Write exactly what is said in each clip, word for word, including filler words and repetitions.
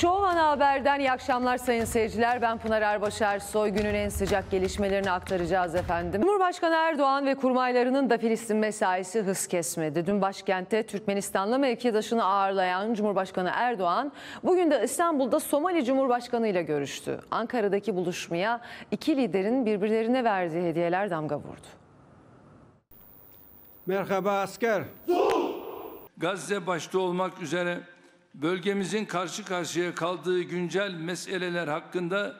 Show Ana Haber'den iyi akşamlar sayın seyirciler. Ben Pınar Erbaşar. Soy günün en sıcak gelişmelerini aktaracağız efendim. Cumhurbaşkanı Erdoğan ve kurmaylarının da Filistin mesaisi hız kesmedi. Dün başkentte Türkmenistanlı mevkidaşını ağırlayan Cumhurbaşkanı Erdoğan bugün de İstanbul'da Somali Cumhurbaşkanı ile görüştü. Ankara'daki buluşmaya iki liderin birbirlerine verdiği hediyeler damga vurdu. Merhaba asker. Gazze başta olmak üzere bölgemizin karşı karşıya kaldığı güncel meseleler hakkında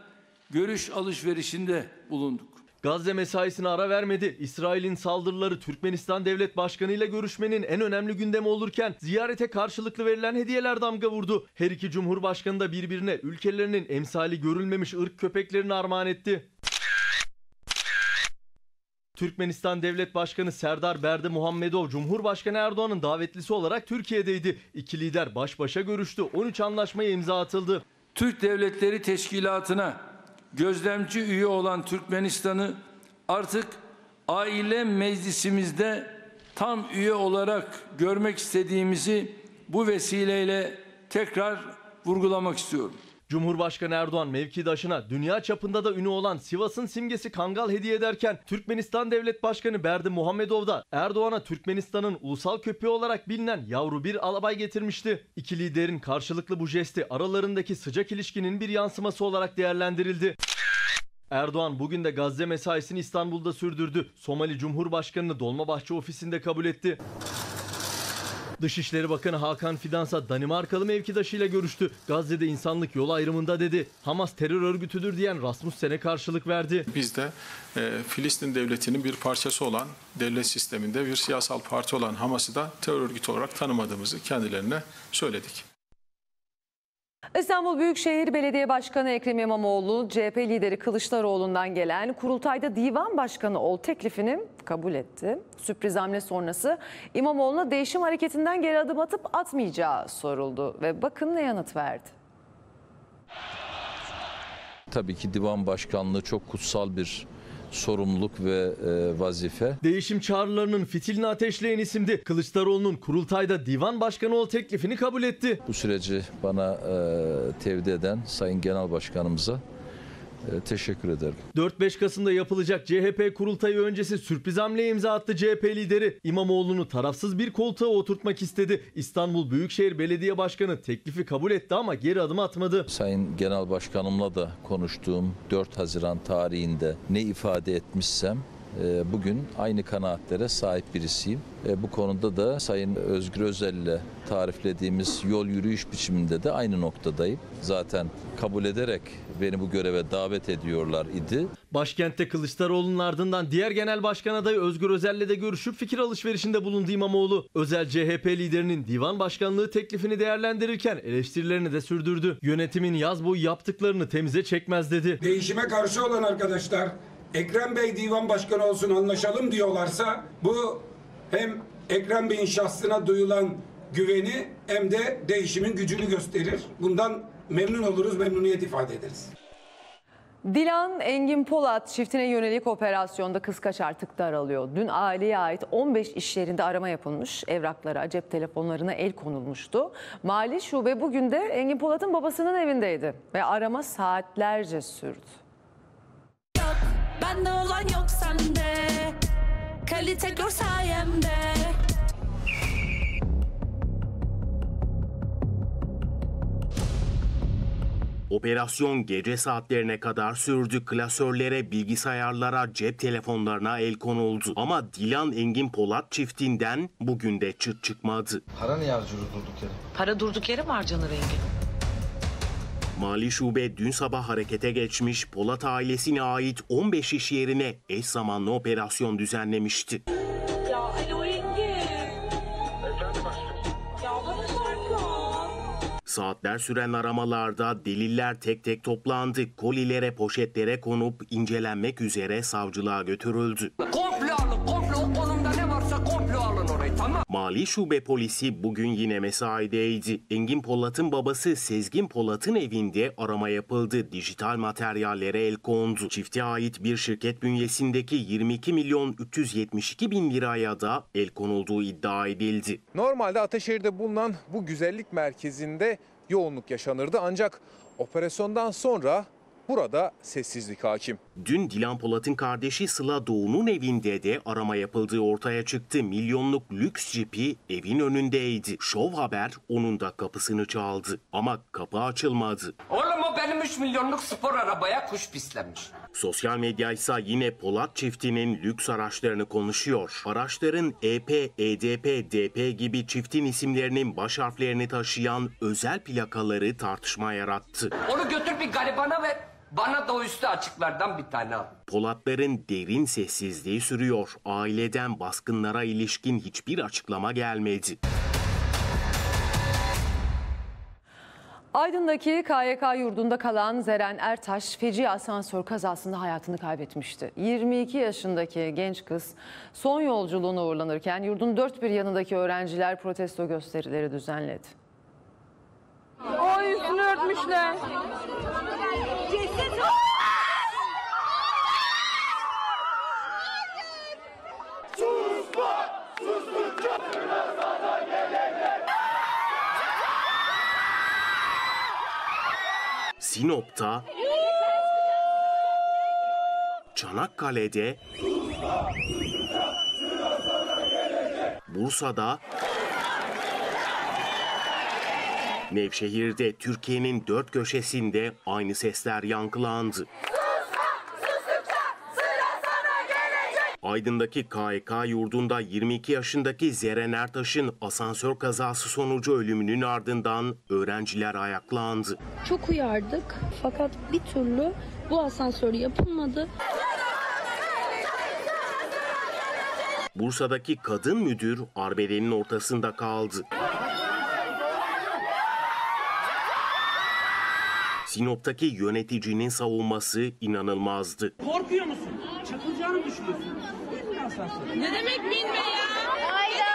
görüş alışverişinde bulunduk. Gazze mesaisine ara vermedi. İsrail'in saldırıları Türkmenistan Devlet Başkanı ile görüşmenin en önemli gündemi olurken ziyarete karşılıklı verilen hediyeler damga vurdu. Her iki cumhurbaşkanı da birbirine ülkelerinin emsali görülmemiş ırk köpeklerini armağan etti. Türkmenistan Devlet Başkanı Serdar Berdi Muhammedov, Cumhurbaşkanı Erdoğan'ın davetlisi olarak Türkiye'deydi. İki lider baş başa görüştü. on üç anlaşmaya imza atıldı. Türk Devletleri Teşkilatı'na gözlemci üye olan Türkmenistan'ı artık aile meclisimizde tam üye olarak görmek istediğimizi bu vesileyle tekrar vurgulamak istiyorum. Cumhurbaşkanı Erdoğan mevkidaşına dünya çapında da ünü olan Sivas'ın simgesi Kangal hediye ederken Türkmenistan Devlet Başkanı Berdi Muhammedov da Erdoğan'a Türkmenistan'ın ulusal köpeği olarak bilinen yavru bir alabay getirmişti. İki liderin karşılıklı bu jesti aralarındaki sıcak ilişkinin bir yansıması olarak değerlendirildi. Erdoğan bugün de Gazze mesaisini İstanbul'da sürdürdü. Somali Cumhurbaşkanı'nı Dolmabahçe ofisinde kabul etti. Dışişleri Bakanı Hakan Fidan'sa Danimarkalı mevkidaşıyla görüştü. Gazze'de insanlık yol ayrımında dedi. Hamas terör örgütüdür diyen Rasmussen'e karşılık verdi. Biz de e, Filistin devletinin bir parçası olan devlet sisteminde bir siyasal parti olan Hamas'ı da terör örgütü olarak tanımadığımızı kendilerine söyledik. İstanbul Büyükşehir Belediye Başkanı Ekrem İmamoğlu, C H P lideri Kılıçdaroğlu'ndan gelen kurultayda divan başkanı ol teklifini kabul etti. Sürpriz hamle sonrası İmamoğlu'na değişim hareketinden geri adım atıp atmayacağı soruldu ve bakın ne yanıt verdi. Tabii ki divan başkanlığı çok kutsal bir sorumluluk ve vazife. Değişim çağrılarının fitilini ateşleyen isimdi. Kılıçdaroğlu'nun kurultayda divan başkanı ol teklifini kabul etti. Bu süreci bana tevdi eden Sayın Genel Başkanımıza teşekkür ederim. dört beş Kasım'da yapılacak C H P kurultayı öncesi sürpriz hamleye imza attı C H P lideri. İmamoğlu'nu tarafsız bir koltuğa oturtmak istedi. İstanbul Büyükşehir Belediye Başkanı teklifi kabul etti ama geri adım atmadı. Sayın Genel Başkanım'la da konuştuğum dört Haziran tarihinde ne ifade etmişsem bugün aynı kanaatlere sahip birisiyim. Bu konuda da Sayın Özgür Özel'le tariflediğimiz yol yürüyüş biçiminde de aynı noktadayım. Zaten kabul ederek beni bu göreve davet ediyorlar idi. Başkentte Kılıçdaroğlu'nun ardından diğer genel başkan adayı Özgür Özel'le de görüşüp fikir alışverişinde bulundu İmamoğlu. Özel C H P liderinin divan başkanlığı teklifini değerlendirirken eleştirilerini de sürdürdü. Yönetimin yaz boyu yaptıklarını temize çekmez dedi. Değişime karşı olan arkadaşlar Ekrem Bey divan başkanı olsun anlaşalım diyorlarsa bu hem Ekrem Bey'in şahsına duyulan güveni hem de değişimin gücünü gösterir. Bundan memnun oluruz, memnuniyet ifade ederiz. Dilan Engin Polat çiftine yönelik operasyonda kıskaç artık daralıyor. Dün aileye ait on beş iş yerinde arama yapılmış. Evraklara, cep telefonlarına el konulmuştu. Mali şube bugün de Engin Polat'ın babasının evindeydi ve arama saatlerce sürdü. Bende olan yok sende, kalite gör sayemde. Operasyon gece saatlerine kadar sürdü. Klasörlere, bilgisayarlara, cep telefonlarına el konuldu. Ama Dilan Engin Polat çiftinden bugün de çıt çıkmadı. Para ne harcıyoruz durduk yere? Para durduk yere mi harcanır Engin? Mali şube dün sabah harekete geçmiş, Polat ailesine ait on beş iş yerine eş zamanlı operasyon düzenlemişti. Ya alo Engin. Efendim aşkım. Ya bana şarkı. Saatler süren aramalarda deliller tek tek toplandı. Kolilere, poşetlere konup incelenmek üzere savcılığa götürüldü. Komple alın, komple o konumda ne varsa komple alın orayı, tamam. Mali Şube Polisi bugün yine mesaideydi. Engin Polat'ın babası Sezgin Polat'ın evinde arama yapıldı. Dijital materyallere el kondu. Çifte ait bir şirket bünyesindeki yirmi iki milyon üç yüz yetmiş iki bin liraya da el konulduğu iddia edildi. Normalde Ataşehir'de bulunan bu güzellik merkezinde yoğunluk yaşanırdı. Ancak operasyondan sonra burada sessizlik hakim. Dün Dilan Polat'ın kardeşi Sıla Doğu'nun evinde de arama yapıldığı ortaya çıktı. Milyonluk lüks jipi evin önündeydi. Şov Haber onun da kapısını çaldı. Ama kapı açılmadı. Oğlum o benim üç milyonluk spor arabaya kuş pislemiş. Sosyal medya ise yine Polat çiftinin lüks araçlarını konuşuyor. Araçların E P, E D P, D P gibi çiftin isimlerinin baş harflerini taşıyan özel plakaları tartışma yarattı. Onu götür bir garibana ver. Bana da o üstü açıklardan bir tane al. Polatların derin sessizliği sürüyor. Aileden baskınlara ilişkin hiçbir açıklama gelmedi. Aydın'daki K Y K yurdunda kalan Zeren Ertaş feci asansör kazasında hayatını kaybetmişti. yirmi iki yaşındaki genç kız son yolculuğuna uğurlanırken yurdun dört bir yanındaki öğrenciler protesto gösterileri düzenledi. O yüzünü örtmüşler. Sinop'ta, Çanakkale'de, Bursa'da, Nevşehir'de, Türkiye'nin dört köşesinde aynı sesler yankılandı. Aydın'daki K Y K yurdunda yirmi iki yaşındaki Zeren Ertaş'ın asansör kazası sonucu ölümünün ardından öğrenciler ayaklandı. Çok uyardık fakat bir türlü bu asansör yapılmadı. Bursa'daki kadın müdür arbedenin ortasında kaldı. Sinop'taki yöneticinin savunması inanılmazdı. Korkuyor musun? Çakılacağını düşünüyorsun. Ne demek binme ya? Hayda!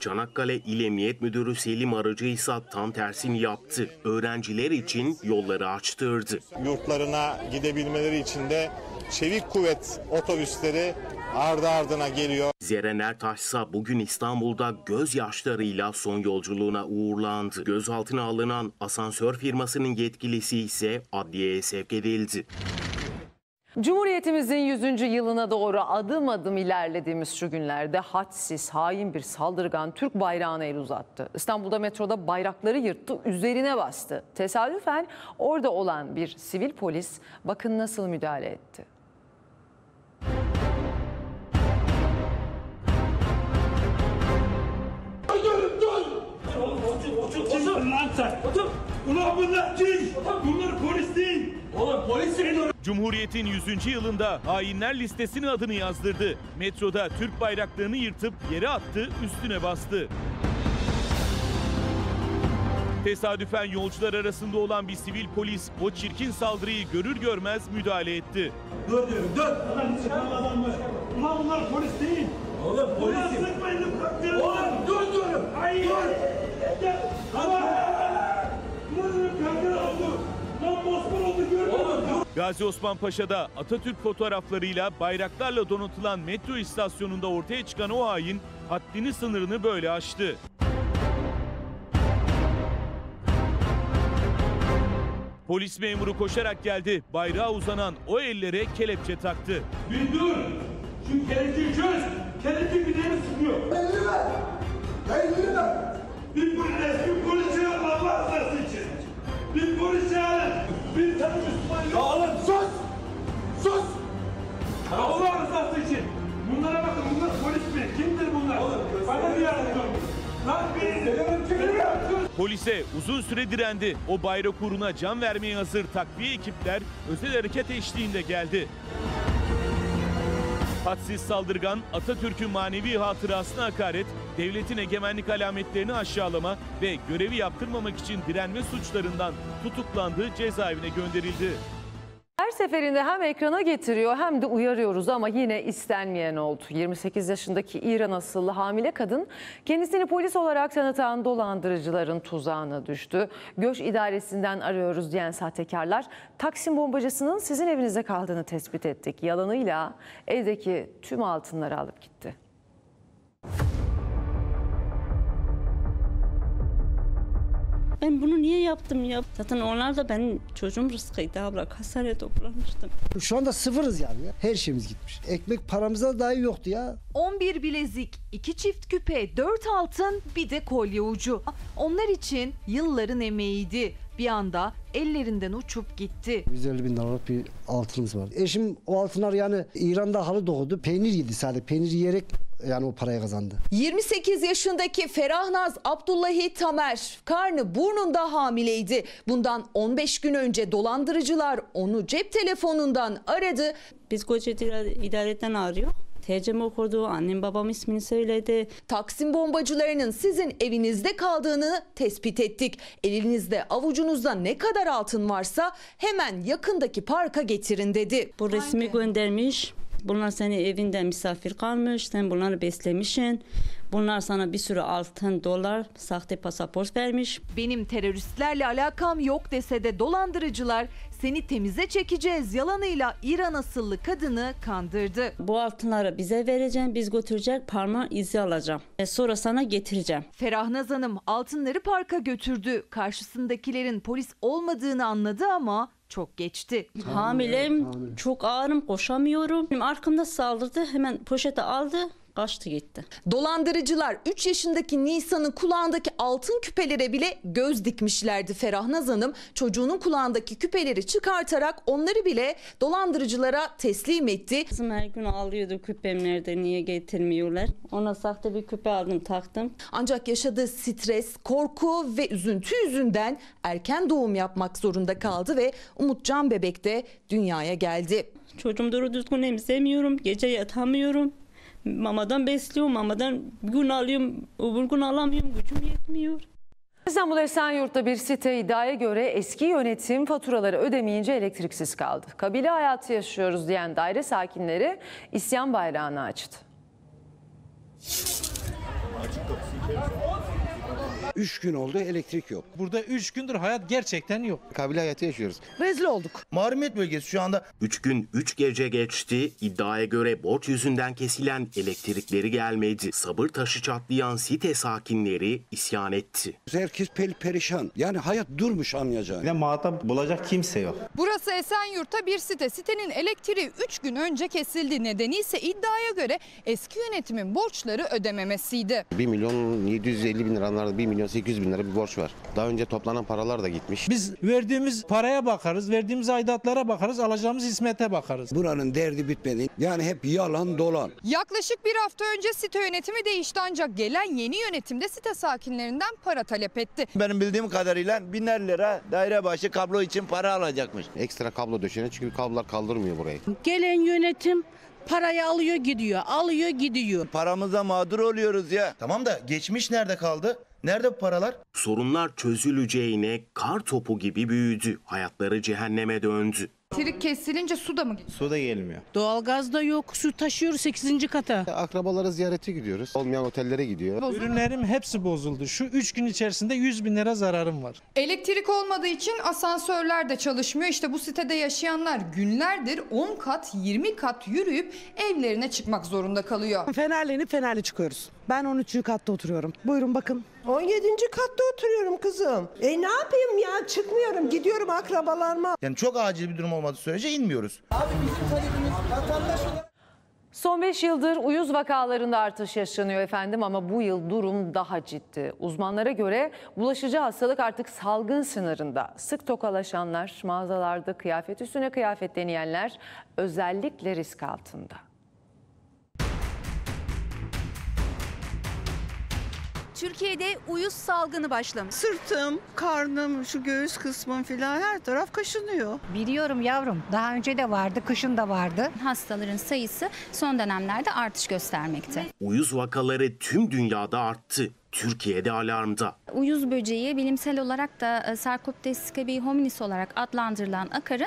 Çanakkale İl Emniyet Müdürü Selim Arıcı ise tam tersini yaptı. Öğrenciler için yolları açtırdı. Yurtlarına gidebilmeleri için de çevik kuvvet otobüsleri ardı ardına geliyor. Zeren Ertaş ise bugün İstanbul'da gözyaşlarıyla son yolculuğuna uğurlandı. Gözaltına alınan asansör firmasının yetkilisi ise adliyeye sevk edildi. Cumhuriyetimizin yüzüncü yılına doğru adım adım ilerlediğimiz şu günlerde hadsiz, hain bir saldırgan Türk bayrağına el uzattı. İstanbul'da metroda bayrakları yırttı, üzerine bastı. Tesadüfen orada olan bir sivil polis bakın nasıl müdahale etti. Cumhuriyetin yüzüncü yılında hainler listesine adını yazdırdı. Metroda Türk bayraklarını yırtıp yere attı, üstüne bastı. Tesadüfen yolcular arasında olan bir sivil polis o çirkin saldırıyı görür görmez müdahale etti. Dur diyorum, dur. Ulan bunlar polis değil. Oğlum polisim. Oğlum dur dur. Hayır. Dur. Gazi Osman Paşa'da Atatürk fotoğraflarıyla bayraklarla donatılan metro istasyonunda ortaya çıkan o hain haddini sınırını böyle aştı. Polis memuru koşarak geldi. Bayrağa uzanan o ellere kelepçe taktı. Bir dur! Şu kelepçeyi çöz! Kelepçe bir yere sıkıyor. Elini ver! Elini ver! Bir polis, bir polis Allah razı için. Bir polis ya, bir tane Müslüman yok. Oğlum sus, sus. Allah razı için. Bunlara bakın, bunlar polis mi? Kimdir bunlar? Bana bir yardım edin. Lan beni. Polise uzun süre direndi. O bayrak uğruna can vermeye hazır takviye ekipler özel hareket eşliğinde geldi. Hadsiz saldırgan Atatürk'ün manevi hatırasına hakaret, devletin egemenlik alametlerini aşağılama ve görevi yaptırmamak için direnme suçlarından tutuklandığı cezaevine gönderildi. Her seferinde hem ekrana getiriyor hem de uyarıyoruz ama yine istenmeyen oldu. yirmi sekiz yaşındaki İran asıllı hamile kadın kendisini polis olarak tanıtan dolandırıcıların tuzağına düştü. Göç idaresinden arıyoruz diyen sahtekarlar Taksim bombacısının sizin evinizde kaldığını tespit ettik. Yalanıyla evdeki tüm altınları alıp gitti. Ben bunu niye yaptım ya? Zaten onlar da benim çocuğum rızkıydı abla. Kasarya toplanmıştım. Şu anda sıfırız yani. Ya. Her şeyimiz gitmiş. Ekmek paramıza dahi yoktu ya. on bir bilezik, iki çift küpe, dört altın, bir de kolye ucu. Onlar için yılların emeğiydi. Bir anda ellerinden uçup gitti. yüz elli bin dolarlık bir altınımız var. Eşim o altınlar yani İran'da halı doğdu. Peynir yedi sadece. Peynir yiyerek yani o parayı kazandı. yirmi sekiz yaşındaki Ferahnaz Abdullahi Tamer karnı burnunda hamileydi. Bundan on beş gün önce dolandırıcılar onu cep telefonundan aradı. Biz koca idareden arıyor. T C'mi okurdu, annem babam ismini söyledi. Taksim bombacılarının sizin evinizde kaldığını tespit ettik. Elinizde avucunuzda ne kadar altın varsa hemen yakındaki parka getirin dedi. Bu resmi Aynen. göndermiş. Bunlar senin evinde misafir kalmış, sen bunları beslemişsin. Bunlar sana bir sürü altın, dolar, sahte pasaport vermiş. Benim teröristlerle alakam yok dese de dolandırıcılar seni temize çekeceğiz yalanıyla İran asıllı kadını kandırdı. Bu altınları bize vereceğim, biz götürecek parmağın izi alacağım. E sonra sana getireceğim. Ferahnaz Hanım altınları parka götürdü. Karşısındakilerin polis olmadığını anladı ama... Çok geçti. Hamilem, hamile. Çok ağırım, koşamıyorum. Benim arkamda saldırdı, hemen poşete aldı, kaçtı gitti. Dolandırıcılar üç yaşındaki Nisan'ın kulağındaki altın küpelere bile göz dikmişlerdi. Ferahnaz Hanım çocuğunun kulağındaki küpeleri çıkartarak onları bile dolandırıcılara teslim etti. Kızım her gün ağlıyordu, küpem nerede, niye getirmiyorlar. Ona sahte bir küpe aldım, taktım. Ancak yaşadığı stres, korku ve üzüntü yüzünden erken doğum yapmak zorunda kaldı ve Umutcan bebek de dünyaya geldi. Çocuğum doğru düzgün emzemiyorum, gece yatamıyorum. Mamadan besliyorum, mamadan gün alıyorum, öbür gün alamıyorum, gücüm yetmiyor. İstanbul Esenyurt'ta bir site iddiaya göre eski yönetim faturaları ödemeyince elektriksiz kaldı. Kabile hayatı yaşıyoruz diyen daire sakinleri isyan bayrağını açtı. üç gün oldu elektrik yok. Burada üç gündür hayat gerçekten yok. Kabile hayatı yaşıyoruz. Rezil olduk. Mahremiyet bölgesi şu anda. üç gün üç gece geçti. İddiaya göre borç yüzünden kesilen elektrikleri gelmedi. Sabır taşı çatlayan site sakinleri isyan etti. Herkes pel perişan. Yani hayat durmuş anlayacağın. Yine muhatap bulacak kimse yok. Burası Esenyurt'ta bir site. Sitenin elektriği üç gün önce kesildi. Nedeni ise iddiaya göre eski yönetimin borçları ödememesiydi. bir milyon yedi yüz elli bin liranlarda bir milyon sekiz yüz bin lira bir borç var. Daha önce toplanan paralar da gitmiş. Biz verdiğimiz paraya bakarız, verdiğimiz aidatlara bakarız, alacağımız hizmete bakarız. Buranın derdi bitmedi. Yani hep yalan dolan. Yaklaşık bir hafta önce site yönetimi değişti ancak gelen yeni yönetimde site sakinlerinden para talep etti. Benim bildiğim kadarıyla biner lira daire başı kablo için para alacakmış. Ekstra kablo döşene çünkü kablolar kaldırmıyor burayı. Gelen yönetim parayı alıyor gidiyor, alıyor gidiyor. Paramıza mağdur oluyoruz ya. Tamam da geçmiş nerede kaldı? Nerede bu paralar? Sorunlar çözüleceğine kar topu gibi büyüdü. Hayatları cehenneme döndü. Elektrik kesilince su da mı geliyor? Su da gelmiyor. Doğalgaz da yok. Su taşıyoruz sekizinci kata. Akrabalara ziyarete gidiyoruz. Olmayan otellere gidiyor. Bozuldu. Ürünlerim hepsi bozuldu. Şu üç gün içerisinde yüz bin lira zararım var. Elektrik olmadığı için asansörler de çalışmıyor. İşte bu sitede yaşayanlar günlerdir on kat yirmi kat yürüyüp evlerine çıkmak zorunda kalıyor. Fenerlenip fenerli çıkıyoruz. Ben on üçüncü katta oturuyorum. Buyurun bakın. on yedinci katta oturuyorum kızım. E ne yapayım ya? Çıkmıyorum. Gidiyorum akrabalarıma. Yani çok acil bir durum olmadığı sürece inmiyoruz. Abi bizim talebimiz vatandaş olarak... Son beş yıldır uyuz vakalarında artış yaşanıyor efendim ama bu yıl durum daha ciddi. Uzmanlara göre bulaşıcı hastalık artık salgın sınırında. Sık tokalaşanlar, mağazalarda kıyafet üstüne kıyafet deneyenler özellikle risk altında. Türkiye'de uyuz salgını başlamış. Sırtım, karnım, şu göğüs kısmım filan her taraf kaşınıyor. Biliyorum yavrum. Daha önce de vardı, kışın da vardı. Hastaların sayısı son dönemlerde artış göstermekte. Uyuz vakaları tüm dünyada arttı. Türkiye'de alarmda. Uyuz böceği bilimsel olarak da Sarcoptes scabiei hominis olarak adlandırılan akarın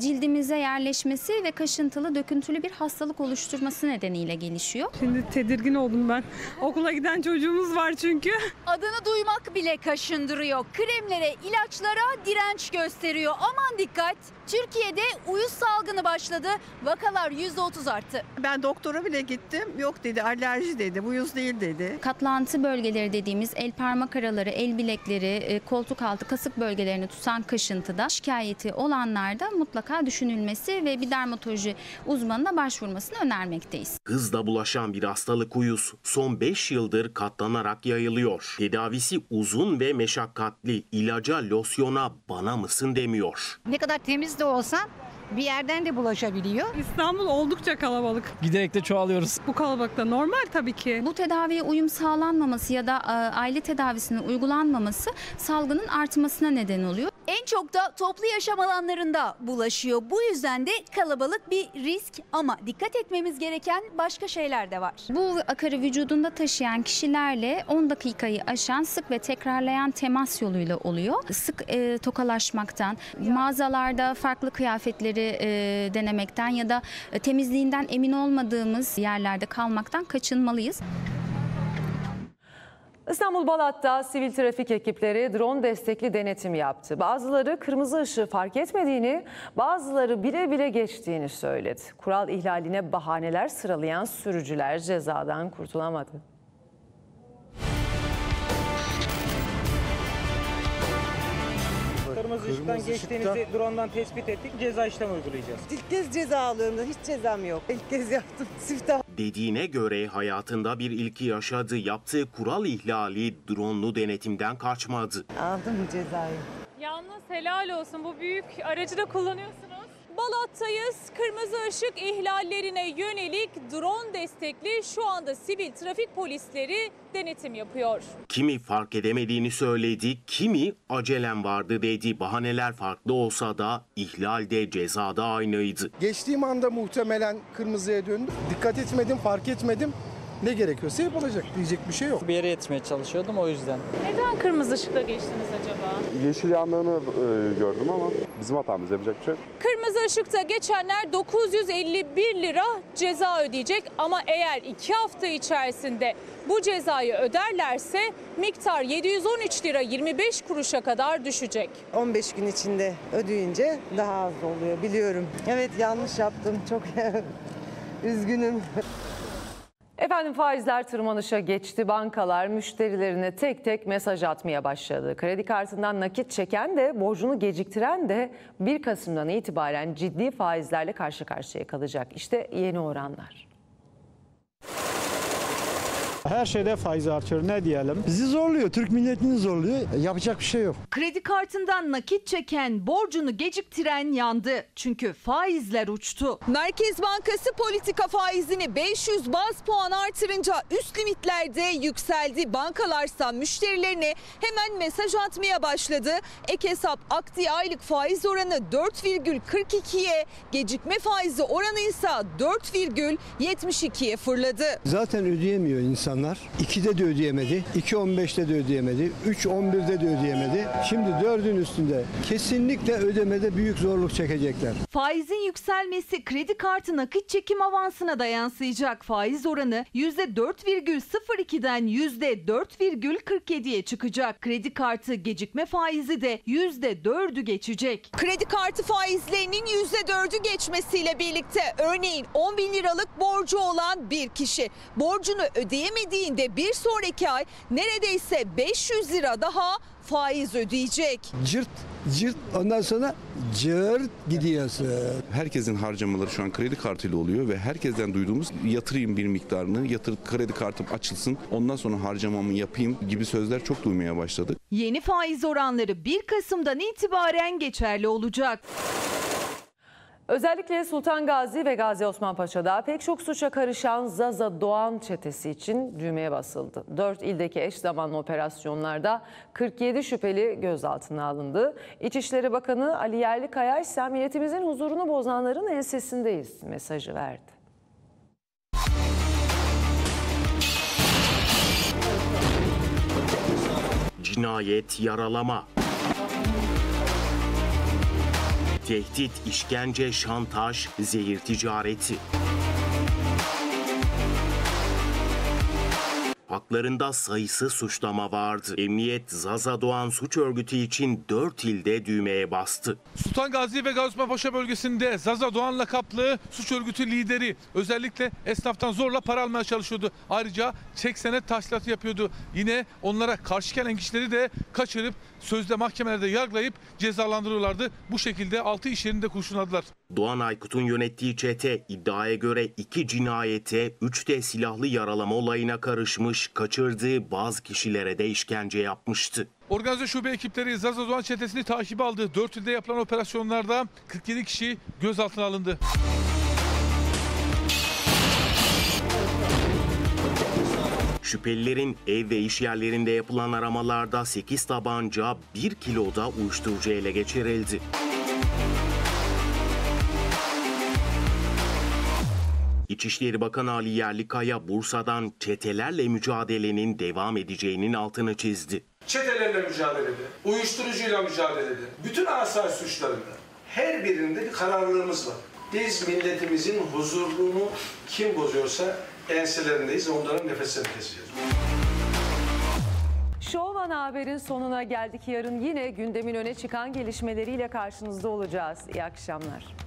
cildimize yerleşmesi ve kaşıntılı, döküntülü bir hastalık oluşturması nedeniyle gelişiyor. Şimdi tedirgin oldum ben. Okula giden çocuğumuz var çünkü. Adını duymak bile kaşındırıyor. Kremlere, ilaçlara direnç gösteriyor. Aman dikkat! Türkiye'de uyuz salgını başladı. Vakalar yüzde otuz arttı. Ben doktora bile gittim. Yok dedi, alerji dedi, uyuz değil dedi. Katlantı bölgeleri dediğimiz el parmak araları yaraları, el bilekleri, koltuk altı, kasık bölgelerini tutan kaşıntıda şikayeti olanlarda mutlaka düşünülmesi ve bir dermatoloji uzmanına başvurmasını önermekteyiz. Hızla bulaşan bir hastalık uyuz son beş yıldır katlanarak yayılıyor. Tedavisi uzun ve meşakkatli. İlaca, losyona bana mısın demiyor. Ne kadar temiz de olsan bir yerden de bulaşabiliyor. İstanbul oldukça kalabalık. Giderek de çoğalıyoruz. Bu kalabalıkta normal tabii ki. Bu tedaviye uyum sağlanmaması ya da aile tedavisinin uygulanmaması salgının artmasına neden oluyor. En çok da toplu yaşam alanlarında bulaşıyor. Bu yüzden de kalabalık bir risk, ama dikkat etmemiz gereken başka şeyler de var. Bu akarı vücudunda taşıyan kişilerle on dakikayı aşan sık ve tekrarlayan temas yoluyla oluyor. Sık e, tokalaşmaktan, ya. mağazalarda farklı kıyafetleri e, denemekten ya da e, temizliğinden emin olmadığımız yerlerde kalmaktan kaçınmalıyız. İstanbul Balat'ta sivil trafik ekipleri drone destekli denetim yaptı. Bazıları kırmızı ışığı fark etmediğini, bazıları bile bile geçtiğini söyledi. Kural ihlaline bahaneler sıralayan sürücüler cezadan kurtulamadı. Kırmızı ışıktan geçtiğinizi drone'dan tespit ettik. Ceza işlemi uygulayacağız. İlk kez ceza alıyorum da hiç cezam yok. İlk kez yaptım. Siftah. Dediğine göre hayatında bir ilki yaşadı. Yaptığı kural ihlali drone'lu denetimden kaçmadı. Aldım cezayı. Yalnız helal olsun, bu büyük aracı da kullanıyorsunuz. Balat'tayız. Kırmızı ışık ihlallerine yönelik drone destekli şu anda sivil trafik polisleri denetim yapıyor. Kimi fark edemediğini söyledi, kimi acelem vardı dedi. Bahaneler farklı olsa da ihlal de cezada aynıydı. Geçtiğim anda muhtemelen kırmızıya döndüm. Dikkat etmedim, fark etmedim. Ne gerekiyorsa yapılacak, diyecek bir şey yok. Bir yere yetmeye çalışıyordum o yüzden. Neden kırmızı ışıkla geçtiniz acaba? Yeşil yanlarını e, gördüm ama bizim hatamız, yapacak bir şey. Kırmızı ışıkta geçenler dokuz yüz elli bir lira ceza ödeyecek, ama eğer iki hafta içerisinde bu cezayı öderlerse miktar yedi yüz on üç lira yirmi beş kuruşa kadar düşecek. on beş gün içinde ödeyince daha az oluyor, biliyorum. Evet, yanlış yaptım, çok üzgünüm. Efendim, faizler tırmanışa geçti. Bankalar müşterilerine tek tek mesaj atmaya başladı. Kredi kartından nakit çeken de borcunu geciktiren de bir Kasım'dan itibaren ciddi faizlerle karşı karşıya kalacak. İşte yeni oranlar. Her şeyde faiz artıyor, ne diyelim. Bizi zorluyor, Türk milletini zorluyor. Yapacak bir şey yok. Kredi kartından nakit çeken, borcunu geciktiren yandı. Çünkü faizler uçtu. Merkez Bankası politika faizini beş yüz baz puan artırınca üst limitlerde yükseldi. Bankalarsa müşterilerine hemen mesaj atmaya başladı. Ek hesap akdi aylık faiz oranı dört virgül kırk ikiye, gecikme faizi oranı ise dört virgül yetmiş ikiye fırladı. Zaten ödeyemiyor insan. ikide de ödeyemedi, iki on beşte de ödeyemedi, üç on birde de ödeyemedi. Şimdi dördün üstünde. Kesinlikle ödemede büyük zorluk çekecekler. Faizin yükselmesi kredi kartı nakit çekim avansına da yansıyacak. Faiz oranı yüzde dört virgül sıfır ikiden yüzde dört virgül kırk yediye çıkacak. Kredi kartı gecikme faizi de yüzde dördü geçecek. Kredi kartı faizlerinin yüzde dördü geçmesiyle birlikte örneğin on bin liralık borcu olan bir kişi borcunu ödeyemedi dediğinde bir sonraki ay neredeyse beş yüz lira daha faiz ödeyecek. Cırt cırt, ondan sonra cırt gidiyorsun. Herkesin harcamaları şu an kredi kartıyla oluyor ve herkesten duyduğumuz yatırayım bir miktarını, yatır kredi kartım açılsın, ondan sonra harcamamı yapayım gibi sözler çok duymaya başladık. Yeni faiz oranları bir Kasım'dan itibaren geçerli olacak. Özellikle Sultan Gazi ve Gazi Osman Paşa'da pek çok suça karışan Zaza Doğan çetesi için düğmeye basıldı. dört ildeki eş zamanlı operasyonlarda kırk yedi şüpheli gözaltına alındı. İçişleri Bakanı Ali Yerlikaya ise milletimizin huzurunu bozanların ensesindeyiz mesajı verdi. Cinayet, yaralama, tehdit, işkence, şantaj, zehir ticareti. Haklarında sayısız suçlama vardı. Emniyet Zaza Doğan suç örgütü için dört ilde düğmeye bastı. Sultan Gazi ve Gazipaşa bölgesinde Zaza Doğan lakaplı suç örgütü lideri özellikle esnaftan zorla para almaya çalışıyordu. Ayrıca çek senet tahsilatı yapıyordu. Yine onlara karşı gelen kişileri de kaçırıp sözde mahkemelerde yargılayıp cezalandırıyorlardı. Bu şekilde altı iş yerinde kurşunladılar. Doğan Aykut'un yönettiği çete iddiaya göre iki cinayete, üç de silahlı yaralama olayına karışmış, kaçırdığı bazı kişilere de işkence yapmıştı. Organize şube ekipleri Zaza Doğan çetesini takip aldı. Dört ilde yapılan operasyonlarda kırk yedi kişi gözaltına alındı. Şüphelilerin ev ve iş yerlerinde yapılan aramalarda sekiz tabanca, bir kiloda uyuşturucu ele geçirildi. İçişleri Bakanı Ali Yerlikaya Bursa'dan çetelerle mücadelenin devam edeceğinin altını çizdi. Çetelerle mücadelede, uyuşturucuyla mücadelede, bütün asayiş suçlarında her birinde bir kararlılığımız var. Biz milletimizin huzurunu kim bozuyorsa enselerindeyiz, onların nefeslerini kesiyoruz. Şovman Haber'in sonuna geldik. Yarın yine gündemin öne çıkan gelişmeleriyle karşınızda olacağız. İyi akşamlar.